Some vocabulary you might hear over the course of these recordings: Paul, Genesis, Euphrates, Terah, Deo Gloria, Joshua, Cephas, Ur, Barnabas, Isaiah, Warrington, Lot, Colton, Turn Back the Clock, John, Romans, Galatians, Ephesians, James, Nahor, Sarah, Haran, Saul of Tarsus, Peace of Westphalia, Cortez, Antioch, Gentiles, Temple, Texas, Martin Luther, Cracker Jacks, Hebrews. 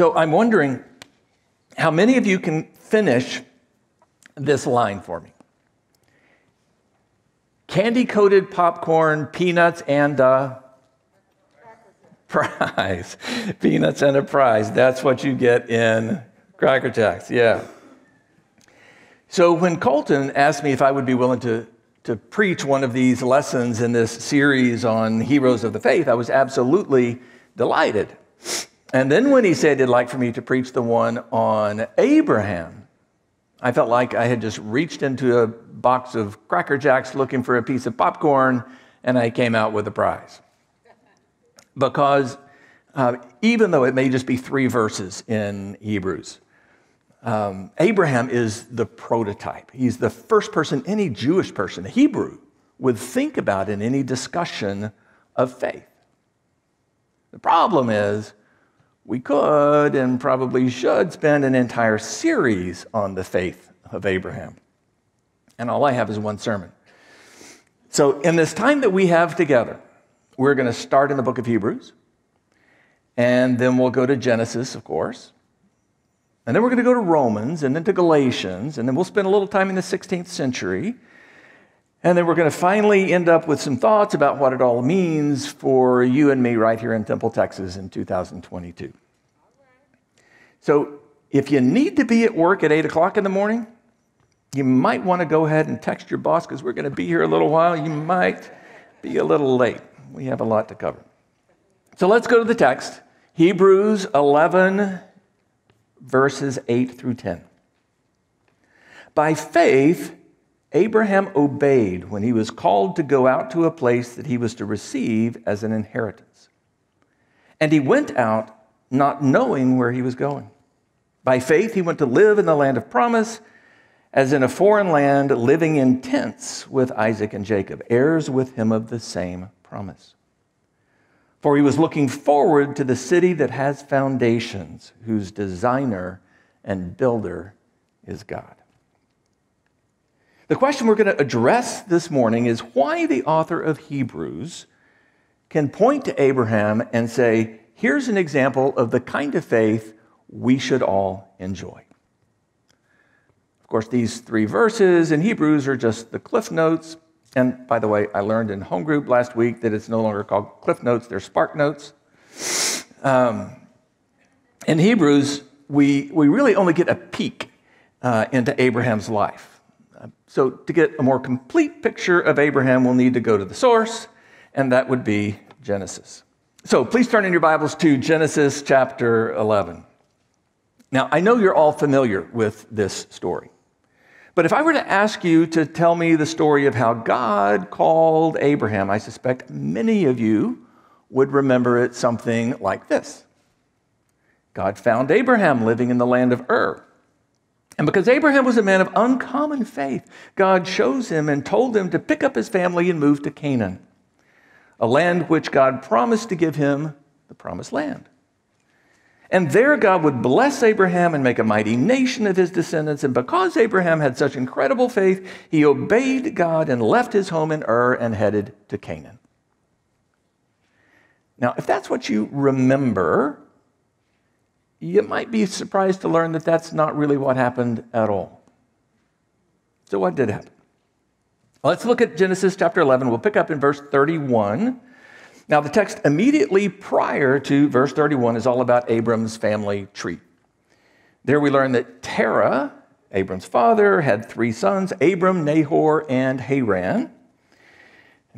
So I'm wondering how many of you can finish this line for me. Candy-coated popcorn, peanuts, and a prize. Peanuts and a prize. That's what you get in Cracker Jacks, yeah. So when Colton asked me if I would be willing to preach one of these lessons in this series on heroes of the faith, I was absolutely delighted. And then when he said he'd like for me to preach the one on Abraham, I felt like I had just reached into a box of Cracker Jacks looking for a piece of popcorn, and I came out with a prize. Because even though it may just be 3 verses in Hebrews, Abraham is the prototype. He's the first person any Jewish person, a Hebrew, would think about in any discussion of faith. The problem is, we could and probably should spend an entire series on the faith of Abraham. And all I have is one sermon. So in this time that we have together, we're going to start in the book of Hebrews, and then we'll go to Genesis, of course, and then we're going to go to Romans, and then to Galatians, and then we'll spend a little time in the 16th century, and then we're going to finally end up with some thoughts about what it all means for you and me right here in Temple, Texas in 2022. So if you need to be at work at 8 o'clock in the morning, you might want to go ahead and text your boss, because we're going to be here a little while. You might be a little late. We have a lot to cover. So let's go to the text, Hebrews 11, verses 8 through 10. By faith, Abraham obeyed when he was called to go out to a place that he was to receive as an inheritance. And he went out not knowing where he was going. By faith, he went to live in the land of promise, as in a foreign land, living in tents with Isaac and Jacob, heirs with him of the same promise. For he was looking forward to the city that has foundations, whose designer and builder is God. The question we're going to address this morning is why the author of Hebrews can point to Abraham and say, here's an example of the kind of faith we should all enjoy. Of course, these 3 verses in Hebrews are just the Cliff Notes. And by the way, I learned in home group last week that it's no longer called Cliff Notes, they're Spark Notes. In Hebrews, we really only get a peek into Abraham's life. So to get a more complete picture of Abraham, we'll need to go to the source, and that would be Genesis. So please turn in your Bibles to Genesis chapter 11. Now, I know you're all familiar with this story, but if I were to ask you to tell me the story of how God called Abraham, I suspect many of you would remember it something like this. God found Abraham living in the land of Ur. And because Abraham was a man of uncommon faith, God chose him and told him to pick up his family and move to Canaan, a land which God promised to give him, the promised land. And there God would bless Abraham and make a mighty nation of his descendants. And because Abraham had such incredible faith, he obeyed God and left his home in Ur and headed to Canaan. Now, if that's what you remember, you might be surprised to learn that that's not really what happened at all. So what did happen? Let's look at Genesis chapter 11. We'll pick up in verse 31. Now, the text immediately prior to verse 31 is all about Abram's family tree. There we learn that Terah, Abram's father, had 3 sons, Abram, Nahor, and Haran.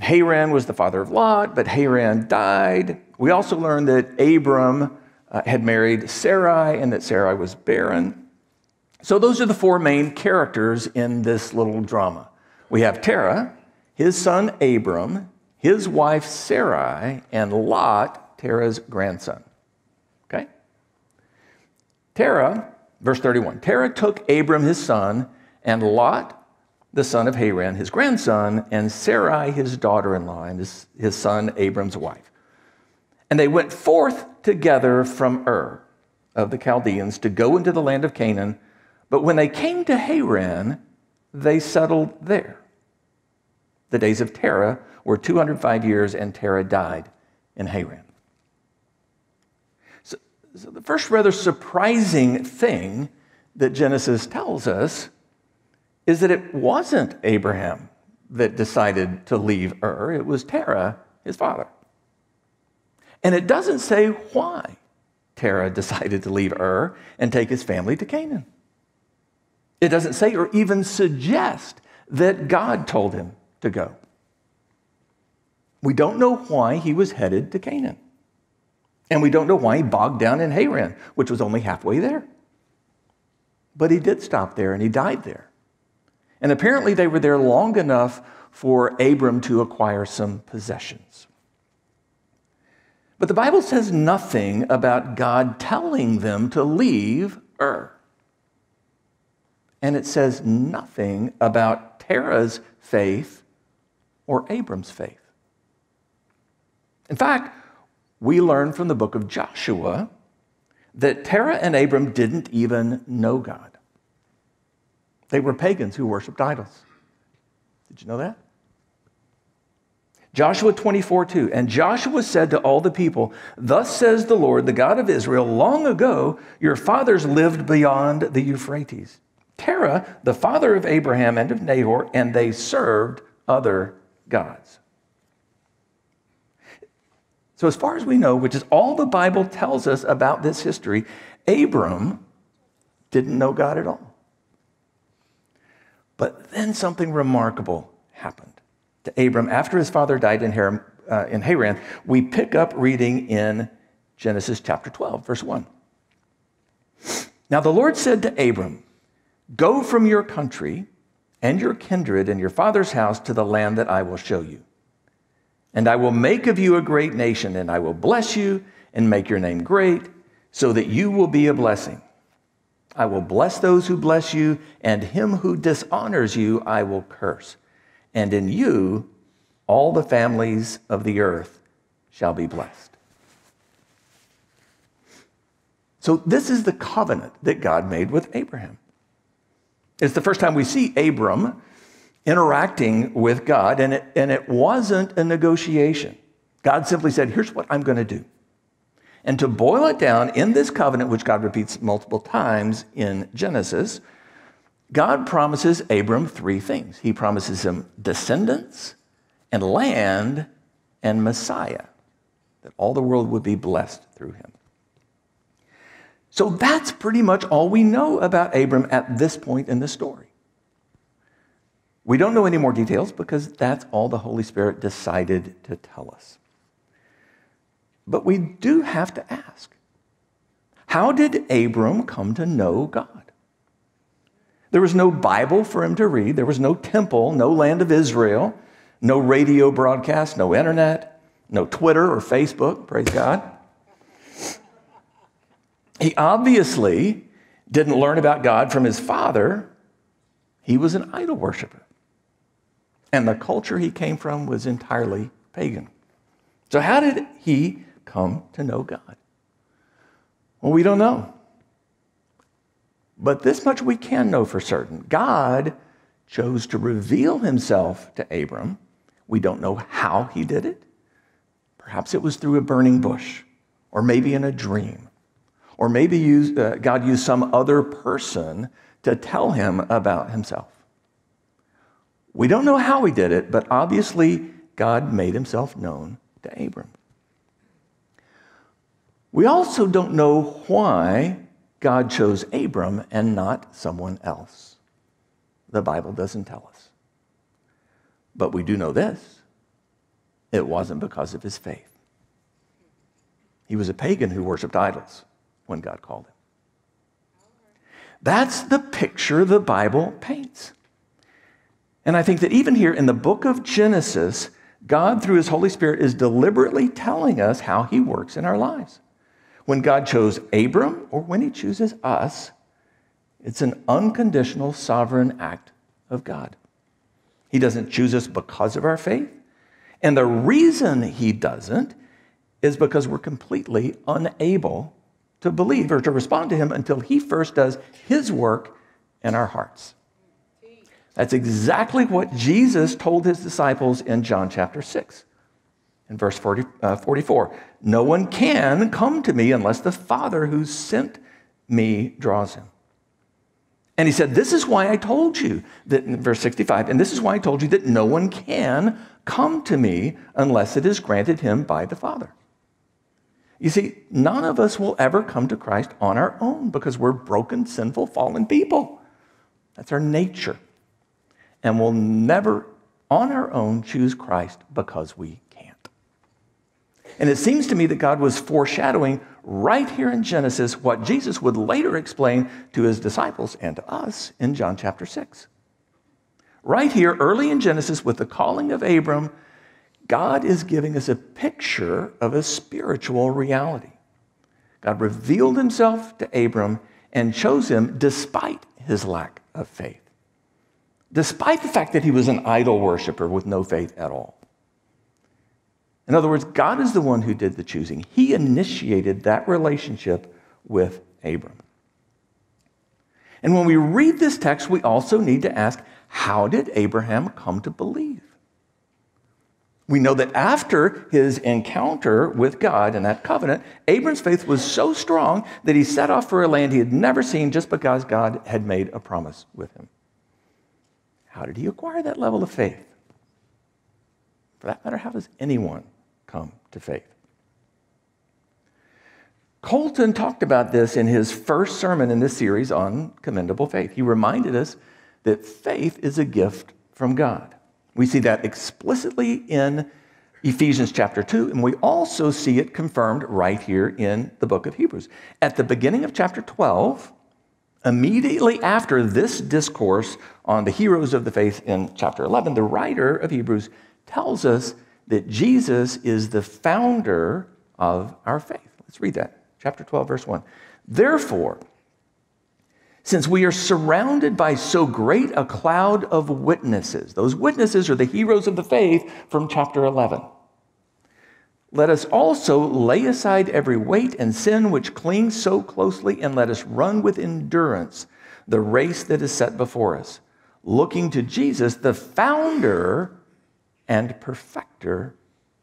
Haran was the father of Lot, but Haran died. We also learn that Abram had married Sarai, and that Sarai was barren. So those are the 4 main characters in this little drama. We have Terah, his son Abram, his wife Sarai, and Lot, Terah's grandson. Okay? Terah, verse 31, Terah took Abram, his son, and Lot, the son of Haran, his grandson, and Sarai, his daughter-in-law, and his son Abram's wife. And they went forth together from Ur of the Chaldeans to go into the land of Canaan. But when they came to Haran, they settled there. The days of Terah were 205 years, and Terah died in Haran. So, So the first rather surprising thing that Genesis tells us is that it wasn't Abraham that decided to leave Ur. It was Terah, his father. And it doesn't say why Terah decided to leave Ur and take his family to Canaan. It doesn't say or even suggest that God told him to go. We don't know why he was headed to Canaan. And we don't know why he bogged down in Haran, which was only halfway there. But he did stop there, and he died there. And apparently they were there long enough for Abram to acquire some possessions. But the Bible says nothing about God telling them to leave Ur. And it says nothing about Terah's faith or Abram's faith. In fact, we learn from the book of Joshua that Terah and Abram didn't even know God. They were pagans who worshiped idols. Did you know that? Joshua 24:2, and Joshua said to all the people, "Thus says the Lord, the God of Israel, long ago your fathers lived beyond the Euphrates. Terah, the father of Abraham and of Nahor, and they served other gods." So as far as we know, which is all the Bible tells us about this history, Abram didn't know God at all. But then something remarkable happened to Abram after his father died in Haran. We pick up reading in Genesis chapter 12, verse 1. Now the Lord said to Abram, "Go from your country and your kindred and your father's house to the land that I will show you. And I will make of you a great nation, and I will bless you and make your name great, so that you will be a blessing. I will bless those who bless you, and him who dishonors you I will curse. And in you all the families of the earth shall be blessed." So this is the covenant that God made with Abraham. It's the first time we see Abram interacting with God, and it wasn't a negotiation. God simply said, here's what I'm going to do. And to boil it down, in this covenant, which God repeats multiple times in Genesis, God promises Abram three things. He promises him descendants and land and Messiah, that all the world would be blessed through him. So that's pretty much all we know about Abram at this point in the story. We don't know any more details because that's all the Holy Spirit decided to tell us. But we do have to ask, how did Abram come to know God? There was no Bible for him to read. There was no temple, no land of Israel, no radio broadcast, no internet, no Twitter or Facebook, praise God. He obviously didn't learn about God from his father. He was an idol worshiper. And the culture he came from was entirely pagan. So how did he come to know God? Well, we don't know. But this much we can know for certain. God chose to reveal himself to Abram. We don't know how he did it. Perhaps it was through a burning bush, or maybe in a dream, or maybe God used some other person to tell him about himself. We don't know how he did it, but obviously God made himself known to Abram. We also don't know why God chose Abram and not someone else. The Bible doesn't tell us. But we do know this. It wasn't because of his faith. He was a pagan who worshiped idols when God called him. That's the picture the Bible paints. And I think that even here in the book of Genesis, God, through his Holy Spirit, is deliberately telling us how he works in our lives. When God chose Abram, or when he chooses us, it's an unconditional sovereign act of God. He doesn't choose us because of our faith. And the reason he doesn't is because we're completely unable to believe or to respond to him until he first does his work in our hearts. That's exactly what Jesus told his disciples in John chapter 6. in verse 44. No one can come to me unless the Father who sent me draws him. And he said, this is why I told you that, in verse 65, and this is why I told you that no one can come to me unless it is granted him by the Father. You see, none of us will ever come to Christ on our own because we're broken, sinful, fallen people. That's our nature. And we'll never, on our own, choose Christ because we can't. And it seems to me that God was foreshadowing right here in Genesis what Jesus would later explain to his disciples and to us in John chapter 6. Right here, early in Genesis, with the calling of Abram, God is giving us a picture of a spiritual reality. God revealed himself to Abram and chose him despite his lack of faith, despite the fact that he was an idol worshiper with no faith at all. In other words, God is the one who did the choosing. He initiated that relationship with Abram. And when we read this text, we also need to ask, how did Abraham come to believe? We know that after his encounter with God and that covenant, Abram's faith was so strong that he set off for a land he had never seen just because God had made a promise with him. How did he acquire that level of faith? For that matter, how does anyone come to faith? Colton talked about this in his first sermon in this series on commendable faith. He reminded us that faith is a gift from God. We see that explicitly in Ephesians chapter 2, and we also see it confirmed right here in the book of Hebrews. At the beginning of chapter 12, immediately after this discourse on the heroes of the faith in chapter 11, the writer of Hebrews tells us that Jesus is the founder of our faith. Let's read that. Chapter 12, verse 1. Therefore, since we are surrounded by so great a cloud of witnesses, those witnesses are the heroes of the faith from chapter 11, let us also lay aside every weight and sin which clings so closely, and let us run with endurance the race that is set before us, looking to Jesus, the founder and perfecter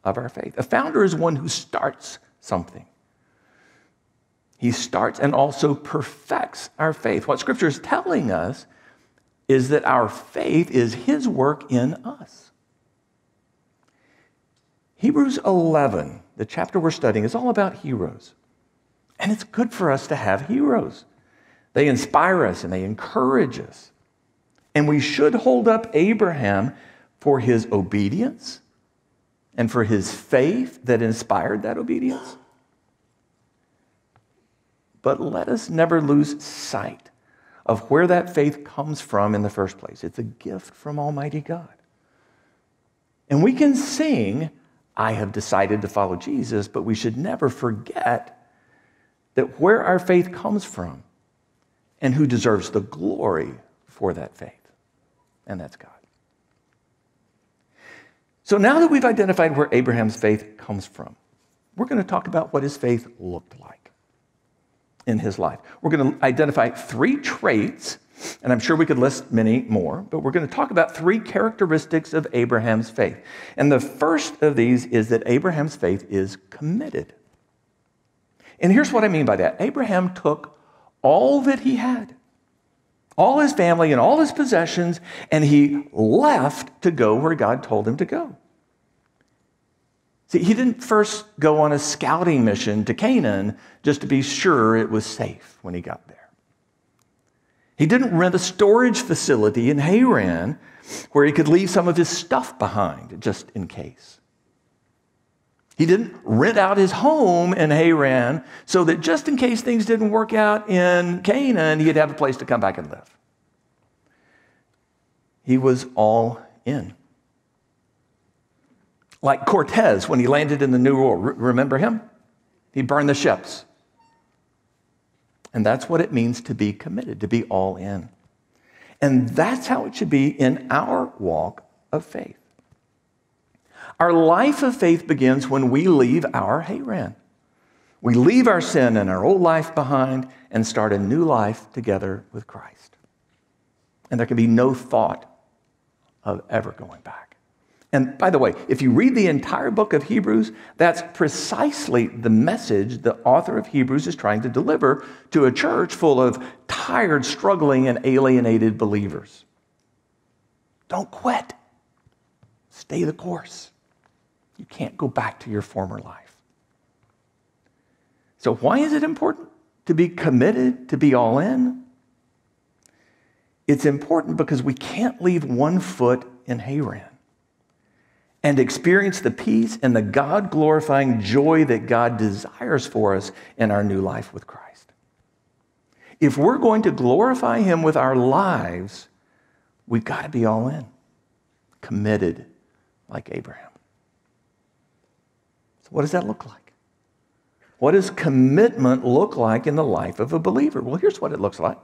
of our faith. A founder is one who starts something. He starts and also perfects our faith. What Scripture is telling us is that our faith is his work in us. Hebrews 11, the chapter we're studying, is all about heroes. And it's good for us to have heroes. They inspire us and they encourage us. And we should hold up Abraham for his obedience and for his faith that inspired that obedience. But let us never lose sight of where that faith comes from in the first place. It's a gift from Almighty God. And we can sing, I have decided to follow Jesus, but we should never forget that where our faith comes from and who deserves the glory for that faith. And that's God. So now that we've identified where Abraham's faith comes from, we're going to talk about what his faith looked like in his life. We're going to identify three traits, and I'm sure we could list many more, but we're going to talk about three characteristics of Abraham's faith. And the first of these is that Abraham's faith is committed. And here's what I mean by that. Abraham took all that he had, all his family and all his possessions, and he left to go where God told him to go. See, he didn't first go on a scouting mission to Canaan just to be sure it was safe when he got there. He didn't rent a storage facility in Haran where he could leave some of his stuff behind just in case. He didn't rent out his home in Haran so that just in case things didn't work out in Canaan, he'd have a place to come back and live. He was all in. Like Cortez when he landed in the New World. Remember him? He burned the ships. And that's what it means to be committed, to be all in. And that's how it should be in our walk of faith. Our life of faith begins when we leave our Haran. We leave our sin and our old life behind and start a new life together with Christ. And there can be no thought of ever going back. And by the way, if you read the entire book of Hebrews, that's precisely the message the author of Hebrews is trying to deliver to a church full of tired, struggling, and alienated believers. Don't quit. Stay the course. You can't go back to your former life. So why is it important to be committed, to be all in? It's important because we can't leave one foot in Haran and experience the peace and the God-glorifying joy that God desires for us in our new life with Christ. If we're going to glorify Him with our lives, we've got to be all in, committed like Abraham. So what does that look like? What does commitment look like in the life of a believer? Well, here's what it looks like.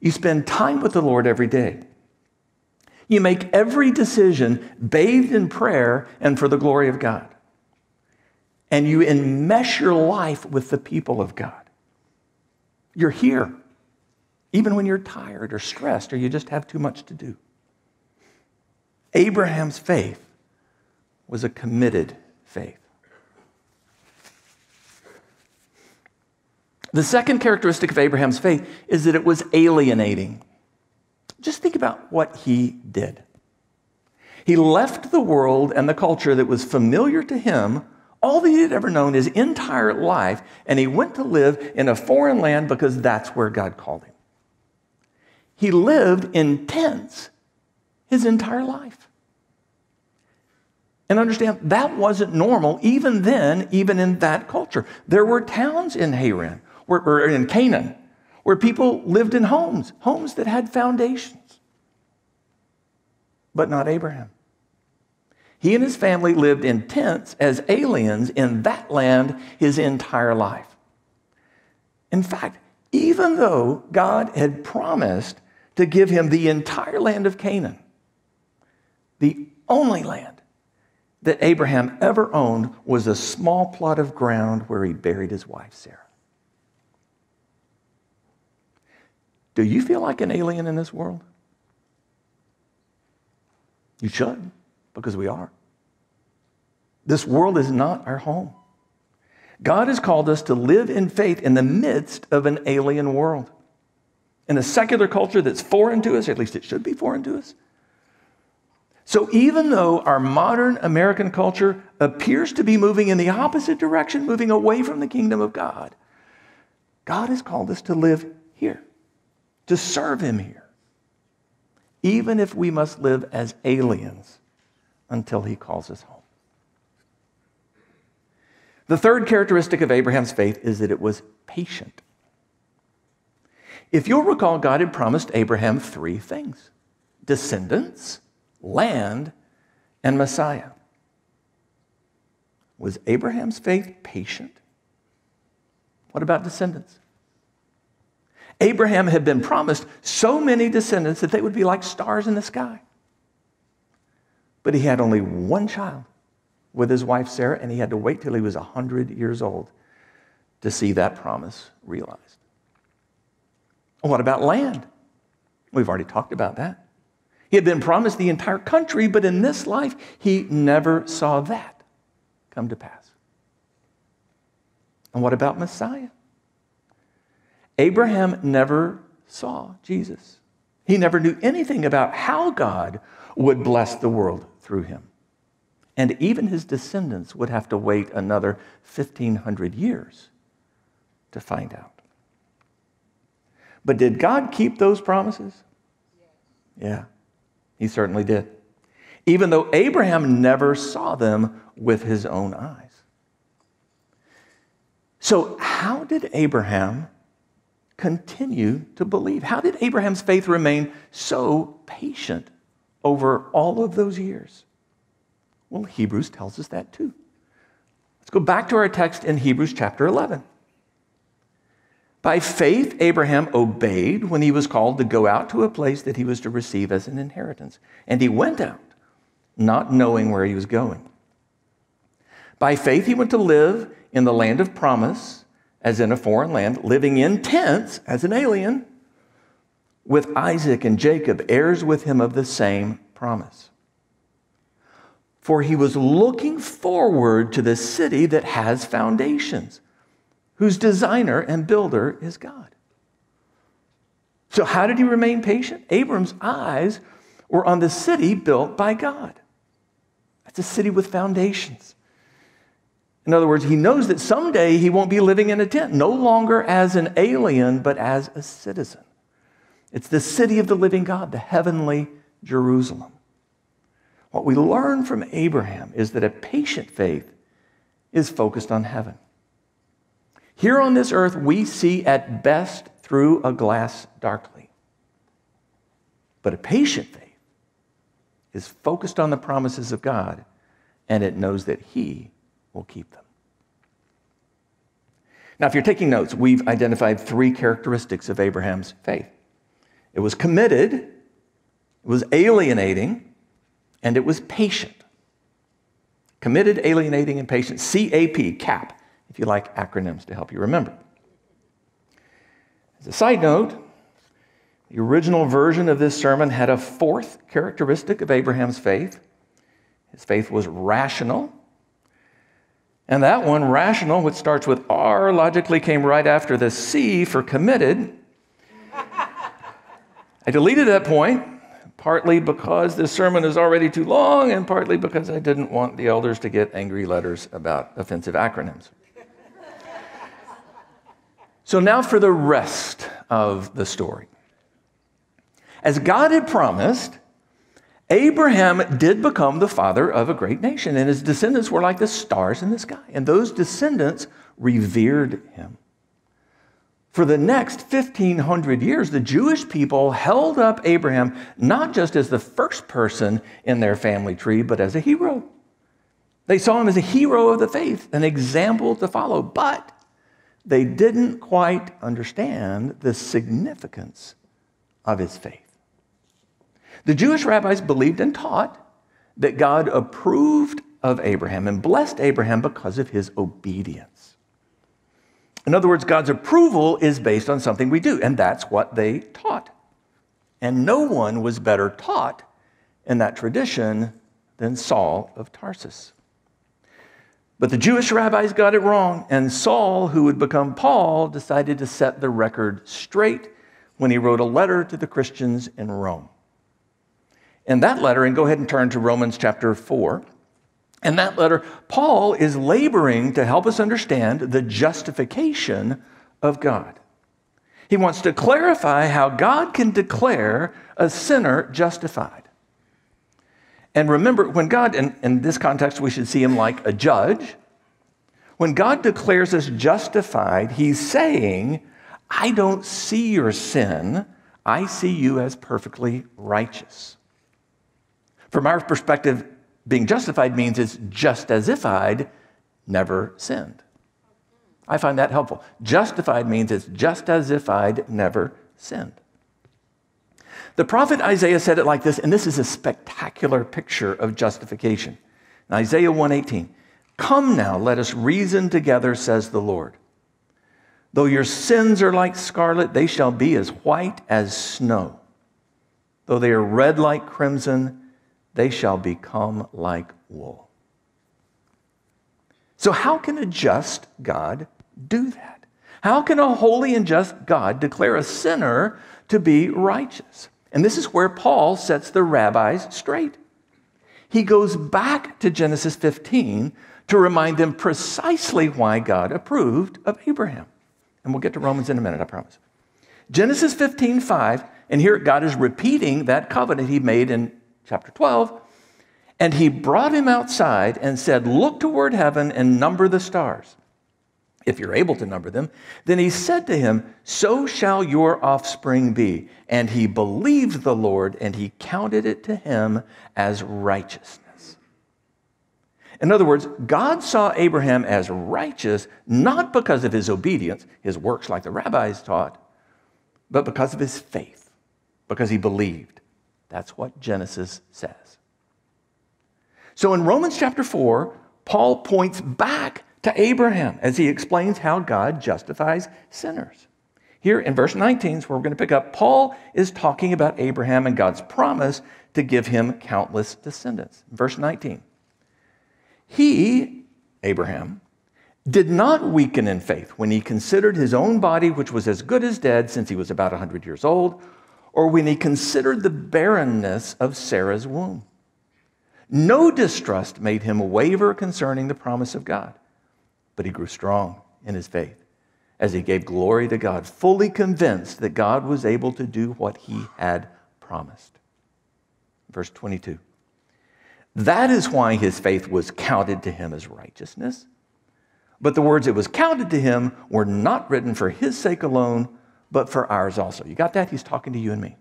You spend time with the Lord every day. You make every decision bathed in prayer and for the glory of God. And you enmesh your life with the people of God. You're here, even when you're tired or stressed or you just have too much to do. Abraham's faith was a committed faith. The second characteristic of Abraham's faith is that it was alienating. Just think about what he did. He left the world and the culture that was familiar to him, all that he had ever known his entire life, and he went to live in a foreign land because that's where God called him. He lived in tents his entire life. And understand, that wasn't normal even then, even in that culture. There were towns in Haran, or in Canaan, where people lived in homes, homes that had foundations. But not Abraham. He and his family lived in tents as aliens in that land his entire life. In fact, even though God had promised to give him the entire land of Canaan, the only land that Abraham ever owned was a small plot of ground where he buried his wife, Sarah. Do you feel like an alien in this world? You should, because we are. This world is not our home. God has called us to live in faith in the midst of an alien world, in a secular culture that's foreign to us, or at least it should be foreign to us. So even though our modern American culture appears to be moving in the opposite direction, moving away from the kingdom of God, God has called us to live here, to serve Him here, even if we must live as aliens until He calls us home. The third characteristic of Abraham's faith is that it was patient. If you'll recall, God had promised Abraham three things: descendants, land, and Messiah. Was Abraham's faith patient? What about descendants? Abraham had been promised so many descendants that they would be like stars in the sky. But he had only one child with his wife Sarah, and he had to wait till he was 100 years old to see that promise realized. What about land? We've already talked about that. He had been promised the entire country, but in this life, he never saw that come to pass. And what about Messiah? Abraham never saw Jesus. He never knew anything about how God would bless the world through him. And even his descendants would have to wait another 1,500 years to find out. But did God keep those promises? Yeah, He certainly did. Even though Abraham never saw them with his own eyes. So how did Abraham continue to believe? How did Abraham's faith remain so patient over all of those years? Well, Hebrews tells us that too. Let's go back to our text in Hebrews chapter 11. By faith, Abraham obeyed when he was called to go out to a place that he was to receive as an inheritance. And he went out, not knowing where he was going. By faith, he went to live in the land of promise, as in a foreign land, living in tents as an alien, with Isaac and Jacob, heirs with him of the same promise. for he was looking forward to the city that has foundations, whose designer and builder is God. So how did he remain patient? Abram's eyes were on the city built by God. That's a city with foundations. In other words, he knows that someday he won't be living in a tent, no longer as an alien, but as a citizen. It's the city of the living God, the heavenly Jerusalem. What we learn from Abraham is that a patient faith is focused on heaven. Here on this earth, we see at best through a glass darkly. But a patient faith is focused on the promises of God, and it knows that He will keep them. Now, if you're taking notes, we've identified three characteristics of Abraham's faith. It was committed, it was alienating, and it was patient. Committed, alienating, and patient. CAP, CAP, if you like acronyms to help you remember. As a side note, the original version of this sermon had a fourth characteristic of Abraham's faith. His faith was rational. And that one, rational, which starts with R, logically came right after the C for committed. I deleted that point, partly because this sermon is already too long and partly because I didn't want the elders to get angry letters about offensive acronyms. So now for the rest of the story. As God had promised, Abraham did become the father of a great nation, and his descendants were like the stars in the sky, and those descendants revered him. For the next 1,500 years, the Jewish people held up Abraham not just as the first person in their family tree, but as a hero. They saw him as a hero of the faith, an example to follow, but they didn't quite understand the significance of his faith. The Jewish rabbis believed and taught that God approved of Abraham and blessed Abraham because of his obedience. In other words, God's approval is based on something we do, and that's what they taught. And no one was better taught in that tradition than Saul of Tarsus. But the Jewish rabbis got it wrong, and Saul, who would become Paul, decided to set the record straight when he wrote a letter to the Christians in Rome. In that letter, and go ahead and turn to Romans chapter 4, in that letter, Paul is laboring to help us understand the justification of God. He wants to clarify how God can declare a sinner justified. And remember, when God, in this context, we should see him like a judge. When God declares us justified, he's saying, I don't see your sin. I see you as perfectly righteous. From our perspective, being justified means it's just as if I'd never sinned. I find that helpful. Justified means it's just as if I'd never sinned. The prophet Isaiah said it like this, and this is a spectacular picture of justification. In Isaiah 1:18, "Come now, let us reason together, says the Lord. Though your sins are like scarlet, they shall be as white as snow. Though they are red like crimson, they shall become like wool." So how can a just God do that? How can a holy and just God declare a sinner to be righteous? And this is where Paul sets the rabbis straight. He goes back to Genesis 15 to remind them precisely why God approved of Abraham. And we'll get to Romans in a minute, I promise. Genesis 15:5, and here God is repeating that covenant he made in chapter 12. "And he brought him outside and said, look toward heaven and number the stars, if you're able to number them. Then he said to him, so shall your offspring be. And he believed the Lord, and he counted it to him as righteousness." In other words, God saw Abraham as righteous, not because of his obedience, his works like the rabbis taught, but because of his faith, because he believed. That's what Genesis says. So in Romans chapter 4, Paul points back to Abraham as he explains how God justifies sinners. Here in verse 19 is where we're going to pick up. Paul is talking about Abraham and God's promise to give him countless descendants. Verse 19. He, Abraham, did not weaken in faith when he considered his own body, which was as good as dead since he was about 100 years old, or when he considered the barrenness of Sarah's womb. No distrust made him waver concerning the promise of God, but he grew strong in his faith as he gave glory to God, fully convinced that God was able to do what he had promised. Verse 22, that is why his faith was counted to him as righteousness. But the words it was counted to him were not written for his sake alone, but for ours also. You got that? He's talking to you and me.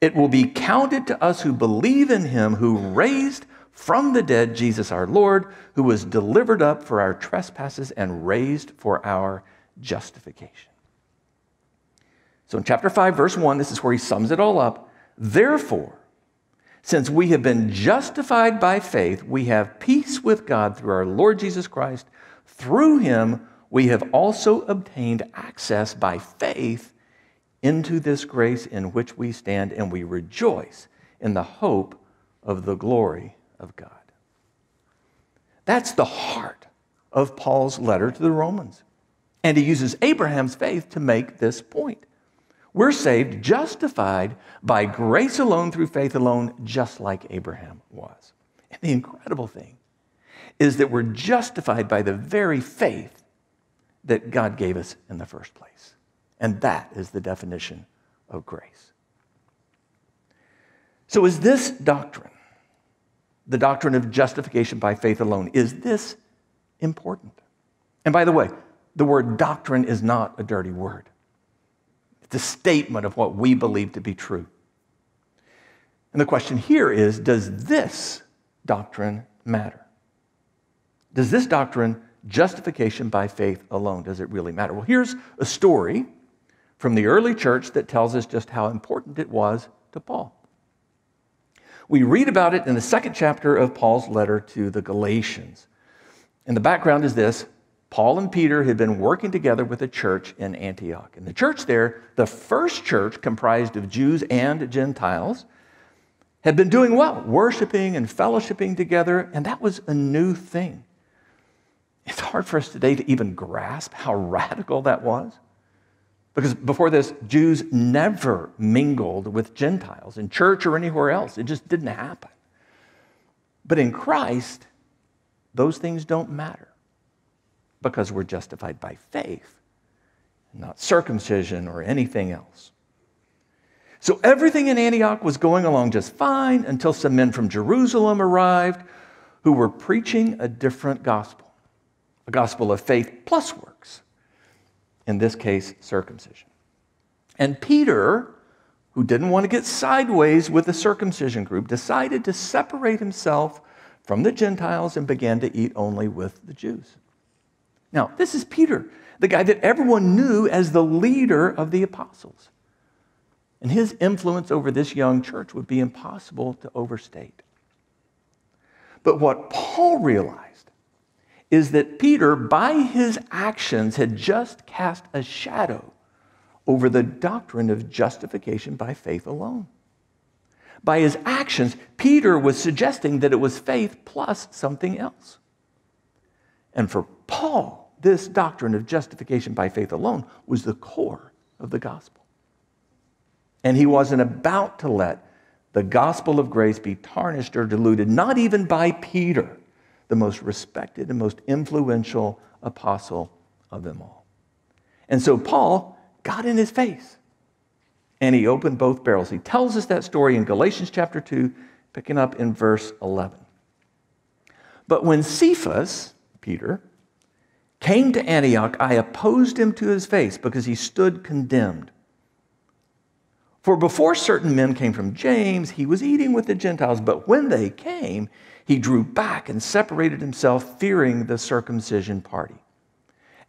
It will be counted to us who believe in him who raised from the dead Jesus our Lord, who was delivered up for our trespasses and raised for our justification. So in chapter 5, verse 1, this is where he sums it all up. Therefore, since we have been justified by faith, we have peace with God through our Lord Jesus Christ. Through him, we have also obtained access by faith into this grace in which we stand, and we rejoice in the hope of the glory of God. That's the heart of Paul's letter to the Romans. And he uses Abraham's faith to make this point. We're saved, justified by grace alone, through faith alone, just like Abraham was. And the incredible thing is that we're justified by the very faith that God gave us in the first place. And that is the definition of grace. So is this doctrine, the doctrine of justification by faith alone, is this important? And by the way, the word doctrine is not a dirty word. It's a statement of what we believe to be true. And the question here is, does this doctrine matter? Does this doctrine, justification by faith alone, does it really matter? Well, here's a story from the early church that tells us just how important it was to Paul. We read about it in the second chapter of Paul's letter to the Galatians. And the background is this. Paul and Peter had been working together with a church in Antioch. And the church there, the first church comprised of Jews and Gentiles, had been doing well, worshiping and fellowshipping together, and that was a new thing. It's hard for us today to even grasp how radical that was, because before this, Jews never mingled with Gentiles in church or anywhere else. It just didn't happen. But in Christ, those things don't matter, because we're justified by faith, not circumcision or anything else. So everything in Antioch was going along just fine until some men from Jerusalem arrived who were preaching a different gospel, a gospel of faith plus works, in this case, circumcision. And Peter, who didn't want to get sideways with the circumcision group, decided to separate himself from the Gentiles and began to eat only with the Jews. Now, this is Peter, the guy that everyone knew as the leader of the apostles. And his influence over this young church would be impossible to overstate. But what Paul realized is that Peter, by his actions, had just cast a shadow over the doctrine of justification by faith alone. By his actions, Peter was suggesting that it was faith plus something else. And for Paul, this doctrine of justification by faith alone was the core of the gospel. And he wasn't about to let the gospel of grace be tarnished or diluted, not even by Peter, the most respected and most influential apostle of them all. And so Paul got in his face, and he opened both barrels. He tells us that story in Galatians chapter 2, picking up in verse 11. But when Cephas, Peter, came to Antioch, I opposed him to his face, because he stood condemned. For before certain men came from James, he was eating with the Gentiles, but when they came, he drew back and separated himself, fearing the circumcision party.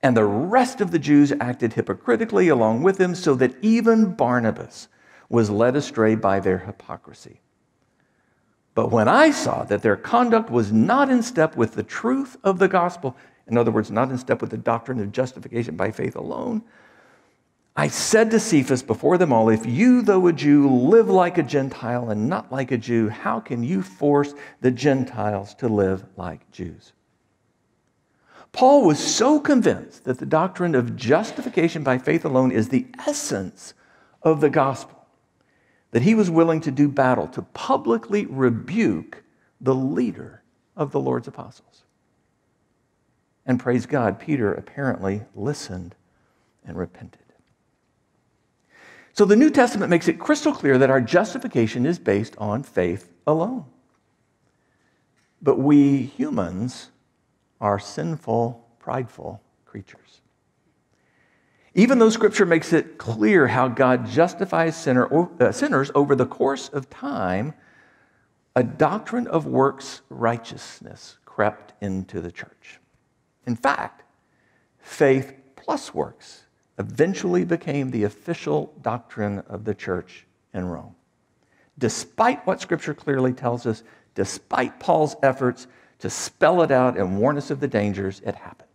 And the rest of the Jews acted hypocritically along with him, so that even Barnabas was led astray by their hypocrisy. But when I saw that their conduct was not in step with the truth of the gospel, in other words, not in step with the doctrine of justification by faith alone, I said to Cephas before them all, if you, though a Jew, live like a Gentile and not like a Jew, how can you force the Gentiles to live like Jews? Paul was so convinced that the doctrine of justification by faith alone is the essence of the gospel that he was willing to do battle, to publicly rebuke the leader of the Lord's apostles. And praise God, Peter apparently listened and repented. So the New Testament makes it crystal clear that our justification is based on faith alone. But we humans are sinful, prideful creatures. Even though Scripture makes it clear how God justifies sinners over the course of time, a doctrine of works righteousness crept into the church. In fact, faith plus works eventually became the official doctrine of the church in Rome. Despite what Scripture clearly tells us, despite Paul's efforts to spell it out and warn us of the dangers, it happened.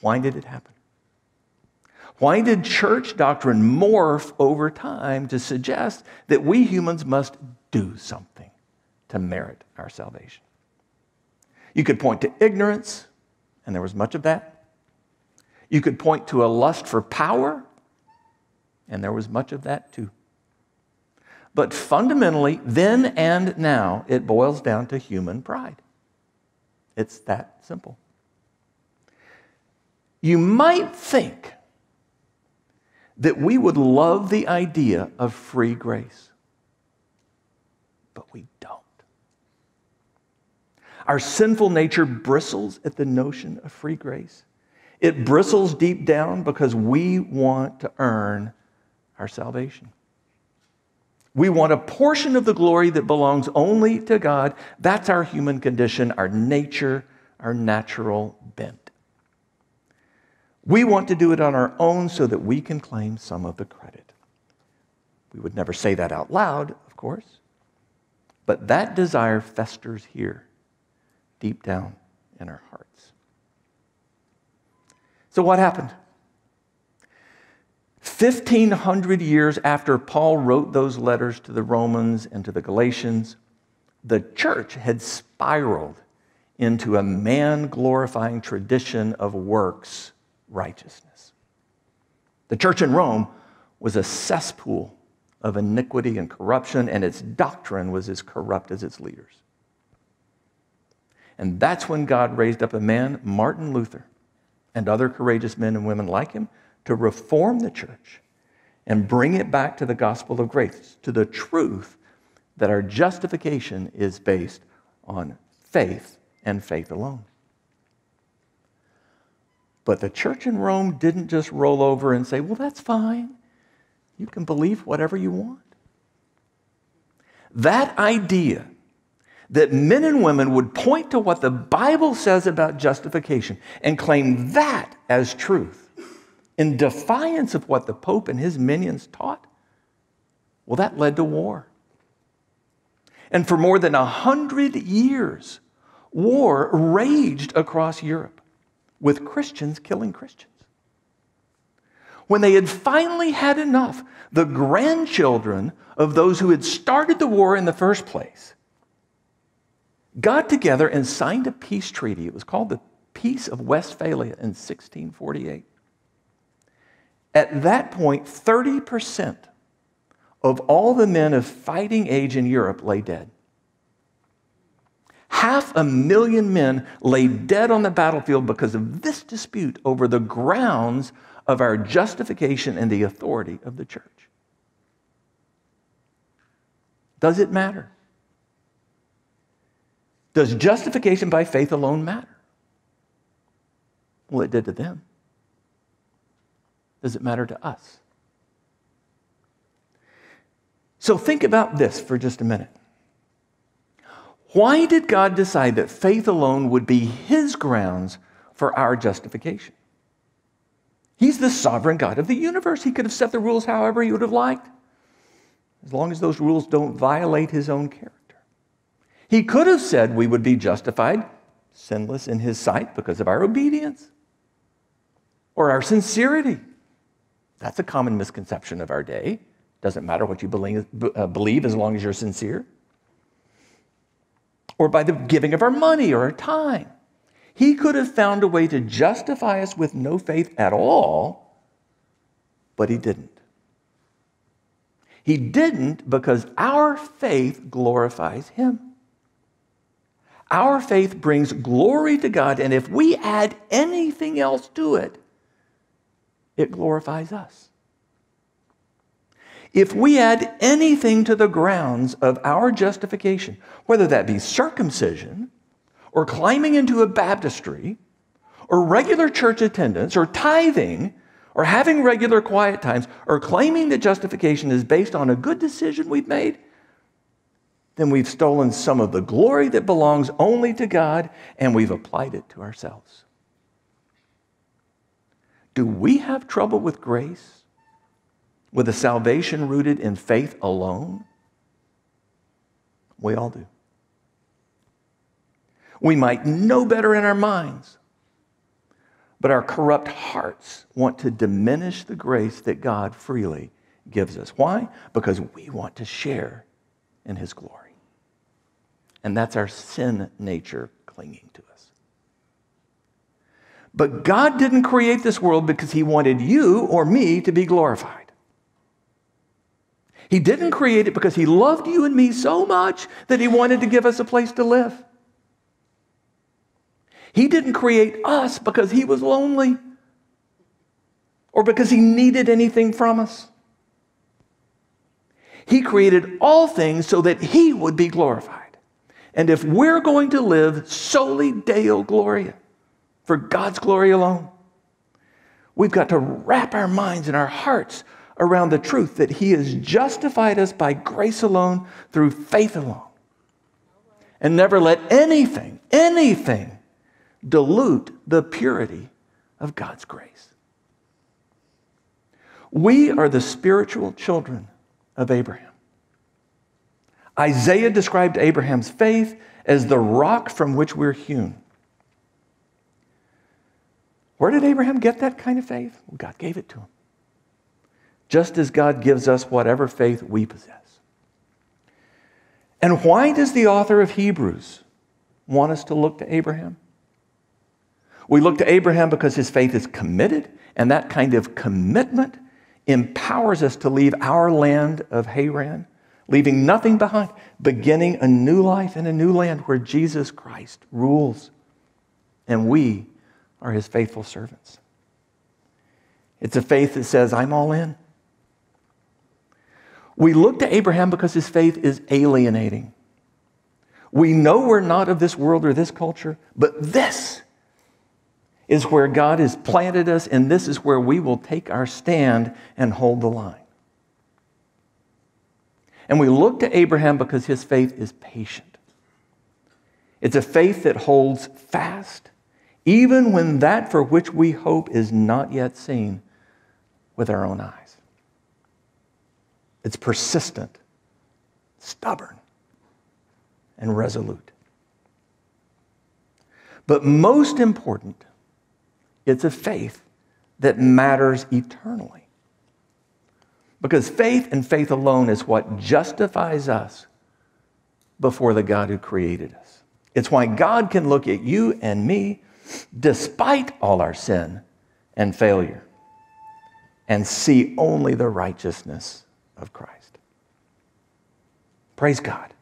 Why did it happen? Why did church doctrine morph over time to suggest that we humans must do something to merit our salvation? You could point to ignorance, and there was much of that. You could point to a lust for power, and there was much of that too. But fundamentally, then and now, it boils down to human pride. It's that simple. You might think that we would love the idea of free grace, but we don't. Our sinful nature bristles at the notion of free grace. It bristles deep down because we want to earn our salvation. We want a portion of the glory that belongs only to God. That's our human condition, our nature, our natural bent. We want to do it on our own so that we can claim some of the credit. We would never say that out loud, of course, but that desire festers here, deep down in our hearts. So what happened? 1,500 years after Paul wrote those letters to the Romans and to the Galatians, the church had spiraled into a man-glorifying tradition of works righteousness. The church in Rome was a cesspool of iniquity and corruption, and its doctrine was as corrupt as its leaders. And that's when God raised up a man, Martin Luther, and other courageous men and women like him, to reform the church and bring it back to the gospel of grace, to the truth that our justification is based on faith and faith alone. But the church in Rome didn't just roll over and say, well, that's fine. You can believe whatever you want. That idea that men and women would point to what the Bible says about justification and claim that as truth in defiance of what the Pope and his minions taught, well, that led to war. And for more than 100 years, war raged across Europe with Christians killing Christians. When they had finally had enough, the grandchildren of those who had started the war in the first place got together and signed a peace treaty. It was called the Peace of Westphalia in 1648. At that point, 30% of all the men of fighting age in Europe lay dead. 500,000 men lay dead on the battlefield because of this dispute over the grounds of our justification and the authority of the church. Does it matter? Does justification by faith alone matter? Well, it did to them. Does it matter to us? So think about this for just a minute. Why did God decide that faith alone would be His grounds for our justification? He's the sovereign God of the universe. He could have set the rules however He would have liked, as long as those rules don't violate His own character. He could have said we would be justified, sinless in His sight because of our obedience or our sincerity That's a common misconception of our day. Doesn't matter what you believe as long as you're sincere. Or by the giving of our money or our time. He could have found a way to justify us with no faith at all, but he didn't. He didn't because our faith glorifies him. Our faith brings glory to God, and if we add anything else to it, it glorifies us. If we add anything to the grounds of our justification, whether that be circumcision, or climbing into a baptistry, or regular church attendance, or tithing, or having regular quiet times, or claiming that justification is based on a good decision we've made, then we've stolen some of the glory that belongs only to God, and we've applied it to ourselves. Do we have trouble with grace, with a salvation rooted in faith alone? We all do. We might know better in our minds, but our corrupt hearts want to diminish the grace that God freely gives us. Why? Because we want to share in his glory. And that's our sin nature clinging to us. But God didn't create this world because he wanted you or me to be glorified. He didn't create it because he loved you and me so much that he wanted to give us a place to live. He didn't create us because he was lonely or because he needed anything from us. He created all things so that he would be glorified. And if we're going to live solely Deo Gloria, for God's glory alone, we've got to wrap our minds and our hearts around the truth that he has justified us by grace alone, through faith alone. And never let anything dilute the purity of God's grace. We are the spiritual children of Abraham. Isaiah described Abraham's faith as the rock from which we're hewn. Where did Abraham get that kind of faith? Well, God gave it to him. Just as God gives us whatever faith we possess. And why does the author of Hebrews want us to look to Abraham? We look to Abraham because his faith is committed, and that kind of commitment empowers us to leave our land of Haran, leaving nothing behind, beginning a new life in a new land where Jesus Christ rules, and we are his faithful servants. It's a faith that says, I'm all in. We look to Abraham because his faith is alienating. We know we're not of this world or this culture, but this is where God has planted us, and this is where we will take our stand and hold the line. And we look to Abraham because his faith is patient. It's a faith that holds fast, even when that for which we hope is not yet seen with our own eyes. It's persistent, stubborn, and resolute. But most important, it's a faith that matters eternally. Because faith and faith alone is what justifies us before the God who created us. It's why God can look at you and me, despite all our sin and failure, and see only the righteousness of Christ. Praise God,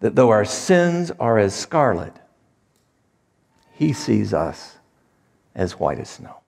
that though our sins are as scarlet, he sees us as white as snow.